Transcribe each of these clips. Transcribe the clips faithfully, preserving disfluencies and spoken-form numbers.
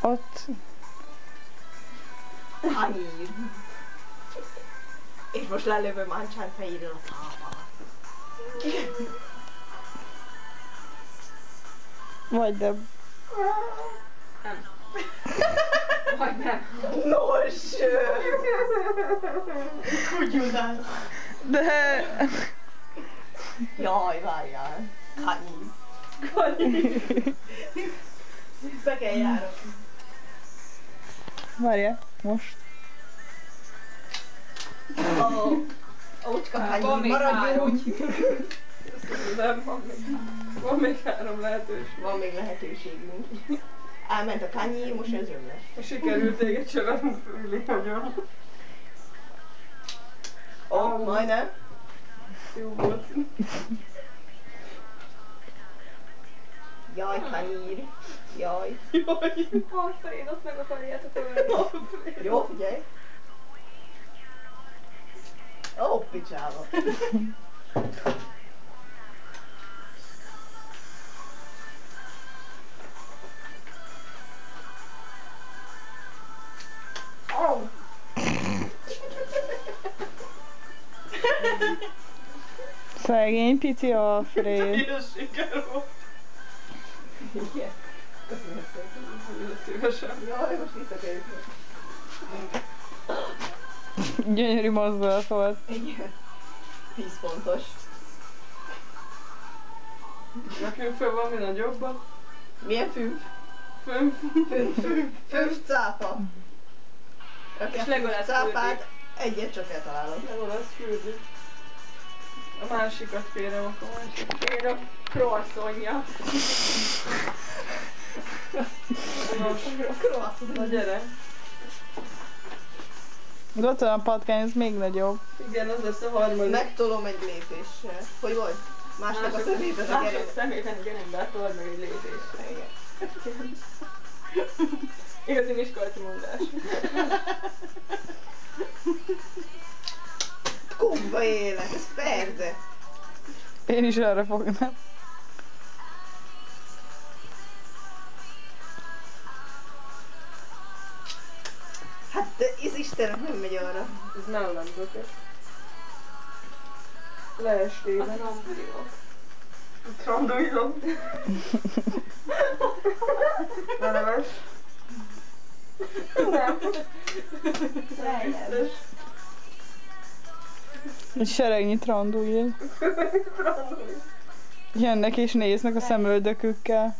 ott... Aj! És most lelövöm Ancsán fejéről a szába. Majdnem. Nem. Majdnem. Nos! Kugyudál. De... Jaj, várjál. Kanyi. Kanyi. Be kell járok. Várjál, most. Oh, ócska Kanyi, maradj úgy. Nem, van még, van még három lehetőség. Van még lehetőségünk. Elment a Kanyi, most az ön lesz. Sikerült téged csövetni, Fili, nagyon. Ó, oh, majdnem. Jó volt. Jaj, Kanyi. Jaj. Jaj. Harcra én azt meg akarjátok olyan. Jó, figyelj. Ó, oh, picsába. Szegény pici a Fred. Ilyen siker volt. Igen. Köszönöm szépen, hogy szívesen. Jaj, most visszakerült. Gyönyörű mozdulat volt. Igen. tíz pontos. Nekünk föl valami nagyobban. Milyen fűv? Fűv. Fűv. Fűv cápa. És Legolász cápát egyet csak eltalálom. Legolász fűrdik. A másikat félrem, akkor a másikat félrem. Croissonja. Nos, a croissonja. Na gyere. Gondolom a patkány, ez még nagyobb. Igen, az lesz a harmadik. Megtolom egy lépéssel. Hogy volt? Másnak a szemébe a gerembe. Másnak szemébe a gerembe, hát tolom egy lépéssel. Igen. Igazi miskolci mondás. Kumba élek, ez perde. Én is arra fognám. Hát ez Istenem nem megy arra. Ez nem lendőket. Leestél. A trambulilok. A trambulilok. Leves. Nem. Leves. Egy seregnyi trandújél. Jönnek és néznek a szemöldökükkel.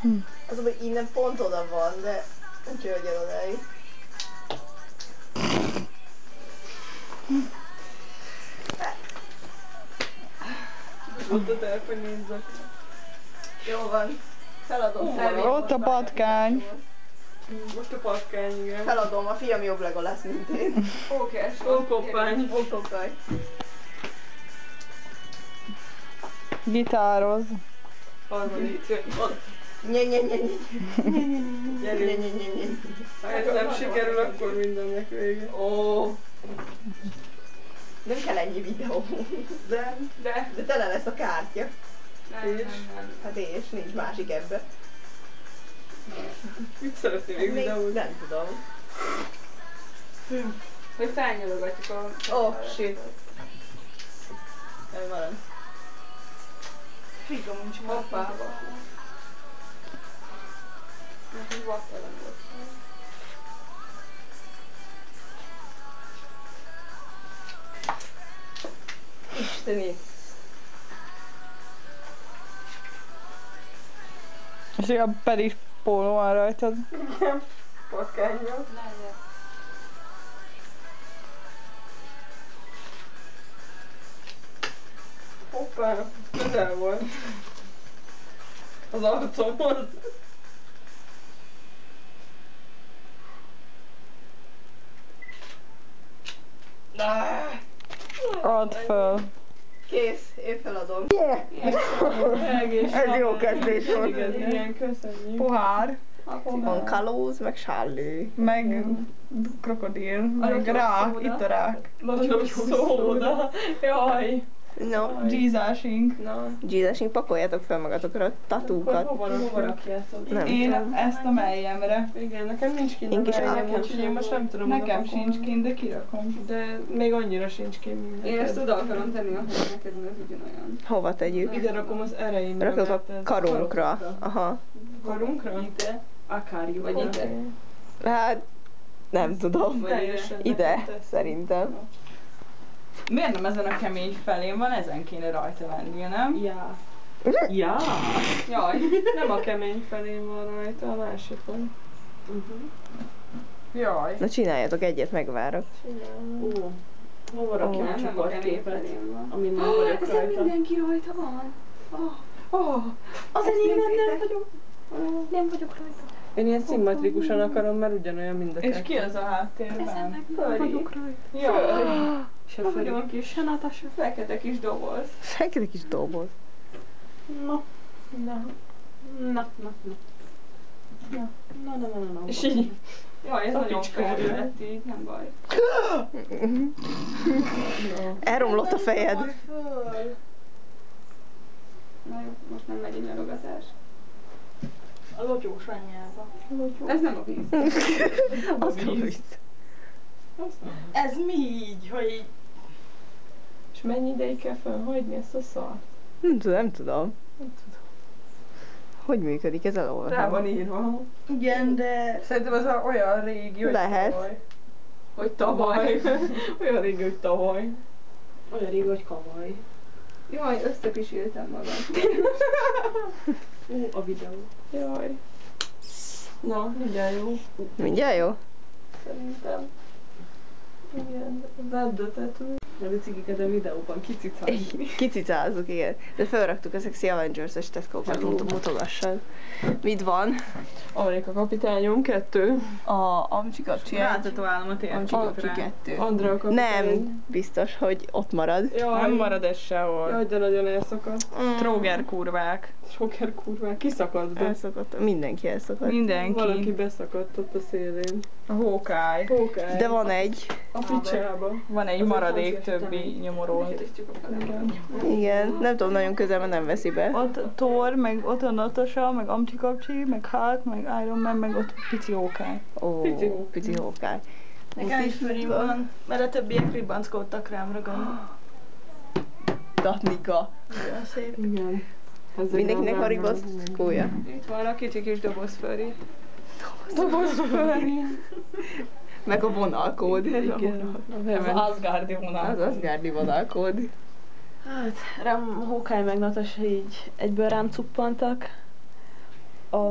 Hm. Az, hogy innen pont oda van, de úgyhogy el odáig. Ott a telefon nézzek. Jó van. Feladom. Ott a patkány. Most a patkány, igen. Feladom, a fiam jobb Legolász, mint én. Oké, okopány. Okopány. Gitároz. Harmadik. Nye nye nye nye nye nye nye nye nye nye nye nye. Ha ez nem sikerül, akkor mindennek vége. Ó. Nem kell ennyi videó. De, de. De tele lesz a kártya. És? Hát és, nincs másik ebben. Mit szeretnél még videót? Nem tudom. Hogy szárnyalogatjuk a... Oh, shit. Nem valami. Friga muncsom a pába. Mert egy vattelen volt. Isteni. És a pedig póló van rajtad. Igen, patkányom. Hoppá, közel volt. Az arcomhoz. Add fel. Kész, én feladom. Ez jó kezdés volt. Igen, köszönjük. Pohár. Van kalóz, meg sárlé. Meg krokodil. Meg rák, itt a rák. Nagyon szóda. Jaj. No. Jeezásink. No. Jeezásink, pakoljátok fel magatokra a tatúkat. Hova rakjátok? Én ezt a mellyemre. Igen, nekem nincs kint a mellyem, úgyhogy én most nem tudom. Nekem sincs kint, de kirakom. De még annyira sincs kint. Én ezt oda akarom tenni, ahol neked ez ugyanolyan. Hova tegyük? Ide rakom az ereimre. Rakok a karunkra. Aha. Karunkra? Ide? Akárjuk. Vagy ide? Hát... nem tudom. Ide, szerintem. Miért nem ezen a kemény felén van? Ezen kéne rajta lenni, nem? Ja. Ja. Jaj, nem a kemény felén van rajta, a másikon. Uh-huh. Jaj. Na csináljatok egyet, megvárok. Csinálj. Ó, hova rakjam a csoportképet, ami nem oh, vagyok rajta. Ezen mindenki rajta van. Oh, oh. Az enyém nem, nem vagyok. Nem vagyok rajta. Én ilyen szimmetrikusan akarom, mert ugyanolyan mind a kettő. És ki az a háttérben? Ezen meg nem vagyok rajta. Jaj. Se vagyok kis, se Nata, se fekete kis doboz. Fekete kis doboz. Na, na, na, na, na, na, na, na, na, na, na. És így. Jaj, ez nagyon felület így, nem baj. Elromlott a fejed. Na jó, most nem megy nyarogatás. A lotyós anyjába. Ez nem a víz. Az nem a víz. Ez mi így, hogy így... És mennyi ideig kell fölhagyni ezt a szart? Nem tudom, nem tudom. Nem tudom. Hogy működik ez elolvasva? Rá van írva. Igen, de... Szerintem ez olyan régi, hogy lehet. Tavaly. Hogy tavaly. Olyan régi, hogy tavaly. Olyan régi, hogy kavaj. Jaj, összepisíltem magam. Ú, a videó. Jaj. Na, mindjárt jó. Mindjárt jó? Szerintem. Igen, vedd a tetőt. Mert a cikiket a videóban kicicázunk. Kicicázunk, igen. De felraktuk a szexi Avengers-es tetkókat, mondtam, mutogassad. Mit van? Amerika kapitányom kettő. A Amcsi kapcsi egy. Rátetoválom a térképre. Amcsi kettő. Andrea kapitány. Nem biztos, hogy ott marad. Jaj. Nem marad ez sehol. Jaj, de nagyon elszakadt. Mm. Tróger kurvák. Tróger kurvák. Kiszakadt be. Elszakadt. Mindenki elszakadt. Mindenki. Valaki beszakadt ott a szélén. A Hawkeye. Hawkeye. De van egy. A picsába. Van egy maradék többi nyomorót. Igen, nem tudom, nagyon közel, mert nem veszi be. Ott Thor, meg ott a Natasha, meg Amcsi kapcsi, meg Hulk, meg Iron Man, meg ott pici Hawkeye. Ó, pici Hawkeye. Nekem is főrim van, mert a többiek ribanckodtak rám, ragam. Datnika. Igen, szép. Igen. Mindenkinek a ribancskója. Itt van a kicsi kis doboz főri. Doboz főri. Meg a vonalkód. Igen, az asgardi vonalkód. Az asgardi vonalkód. Hát, rám Hawkeye meg Natasha így egyből rám cuppantak. A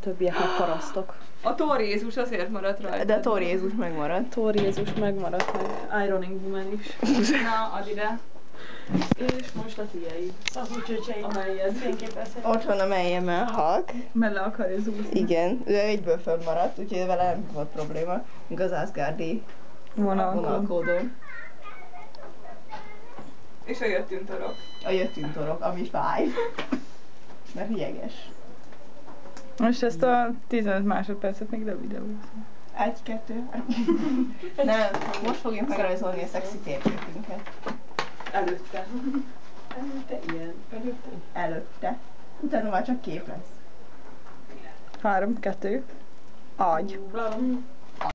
többiek meg parasztok. A Thor Jézus azért maradt rajta. De a Thor Jézus megmaradt. Thor Jézus megmaradt, meg Ironing Woman is. Na, add ide. És most a tiéd. A bucsöcseid. A melyed. Ott van a melyemmel Hulk. Mert le akarja zúzni. Igen, ő egyből fönnmaradt, úgyhogy vele nem volt probléma. Még az asgardi vonalkódon. És a jöttüntorok. A jöttüntorok, ami fáj. Mert hieges. Most ezt a tizenöt másodpercet még levideózom. Egy, kettő. Nem, most fogjuk megrajzolni a szexi térképünket. Előtte. Előtte ilyen. Előtte. Előtte. Utána már csak kép lesz. Három, kettő. Agy.